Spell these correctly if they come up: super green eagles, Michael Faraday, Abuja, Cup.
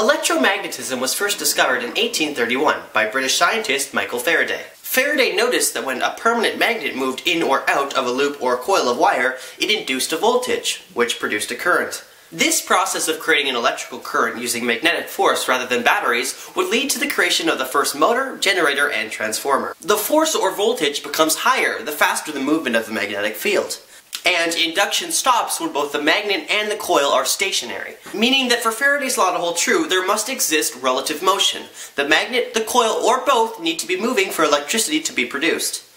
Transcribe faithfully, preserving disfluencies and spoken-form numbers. Electromagnetism was first discovered in eighteen thirty-one by British scientist Michael Faraday. Faraday noticed that when a permanent magnet moved in or out of a loop or a coil of wire, it induced a voltage, which produced a current. This process of creating an electrical current using magnetic force rather than batteries would lead to the creation of the first motor, generator, and transformer. The force or voltage becomes higher the faster the movement of the magnetic field. And induction stops when both the magnet and the coil are stationary, meaning that for Faraday's law to hold true, there must exist relative motion. The magnet, the coil, or both need to be moving for electricity to be produced.